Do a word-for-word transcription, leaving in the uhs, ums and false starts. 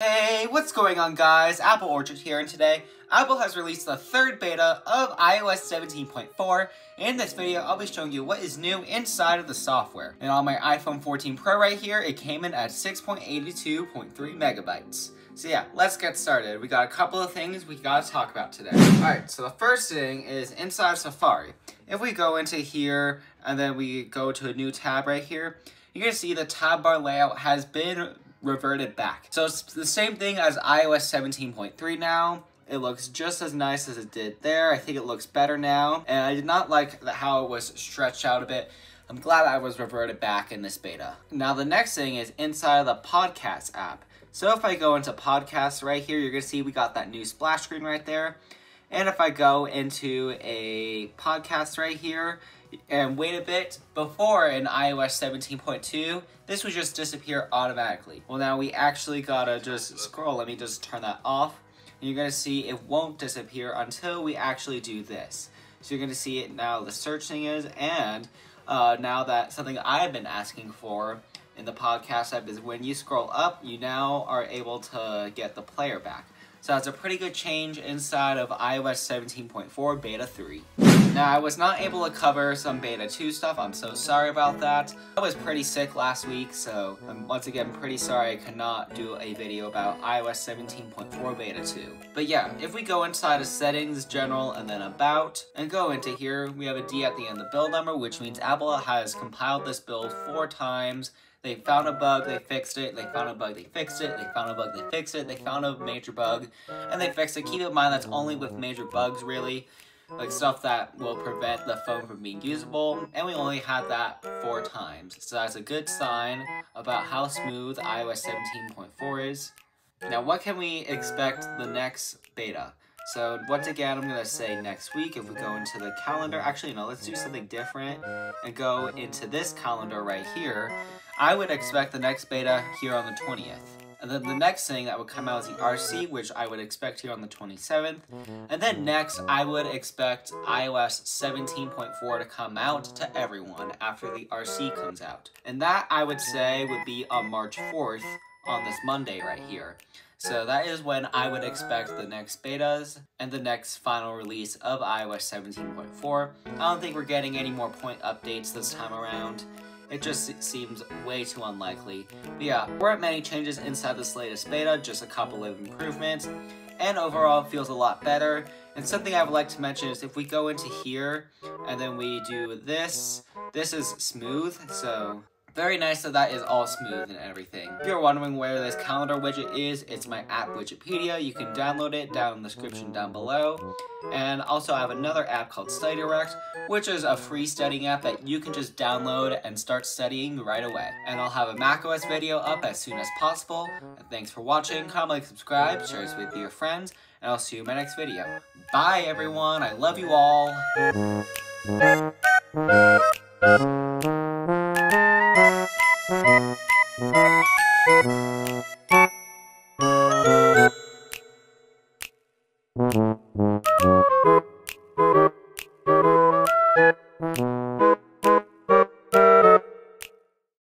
Hey, what's going on guys? Apple Orchard here, and today Apple has released the third beta of i O S seventeen point four. In this video, I'll be showing you what is new inside of the software. And on my iPhone fourteen Pro right here, it came in at six point eight two point three megabytes. So yeah, let's get started. We got a couple of things we gotta talk about today. Alright, so the first thing is inside of Safari. If we go into here, and then we go to a new tab right here, you're gonna see the tab bar layout has been reverted back. So it's the same thing as i O S seventeen point three now. It looks just as nice as it did there. I think it looks better now. And I did not like the, how it was stretched out a bit. I'm glad I was reverted back in this beta. Now the next thing is inside of the podcast app. So if I go into podcasts right here, you're gonna see we got that new splash screen right there. And if I go into a podcast right here, and wait a bit, before in i O S seventeen point two, this would just disappear automatically. Well, now we actually gotta just scroll. Let me just turn that off. And you're gonna see it won't disappear until we actually do this. So you're gonna see it now, the searching is, and uh, now that something I've been asking for in the podcast app is when you scroll up, you now are able to get the player back. So that's a pretty good change inside of i O S seventeen point four beta three. Now, I was not able to cover some beta two stuff. I'm so sorry about that. I was pretty sick last week, so I'm once again pretty sorry I could not do a video about i O S seventeen point four beta two. But yeah, if we go inside of settings, general, and then about, and go into here, we have a D at the end of the build number, which means Apple has compiled this build four times. They found a bug, they fixed it, they found a bug, they fixed it, they found a bug, they fixed it, they found a major bug, and they fixed it. Keep in mind that's only with major bugs, really. Like stuff that will prevent the phone from being usable, and we only had that four times. So that's a good sign about how smooth i O S seventeen point four is. Now what can we expect the next beta? So once again, I'm gonna say next week. If we go into the calendar, actually no, let's do something different and go into this calendar right here. I would expect the next beta here on the twentieth. And then the next thing that would come out is the R C, which I would expect here on the twenty-seventh. And then next, I would expect i O S seventeen point four to come out to everyone after the R C comes out. And that, I would say, would be on March fourth on this Monday right here. So that is when I would expect the next betas and the next final release of i O S seventeen point four. I don't think we're getting any more point updates this time around. It just seems way too unlikely. But yeah, there weren't many changes inside this latest beta, just a couple of improvements, and overall it feels a lot better. And something I would like to mention is if we go into here, and then we do this, this is smooth, so very nice that that is all smooth and everything. If you're wondering where this calendar widget is, it's my app Widgetpedia. You can download it down in the description down below. And also I have another app called StudyDirect, which is a free studying app that you can just download and start studying right away. And I'll have a macOS video up as soon as possible. And thanks for watching. Comment, like, subscribe, share this with your friends, and I'll see you in my next video. Bye everyone, I love you all.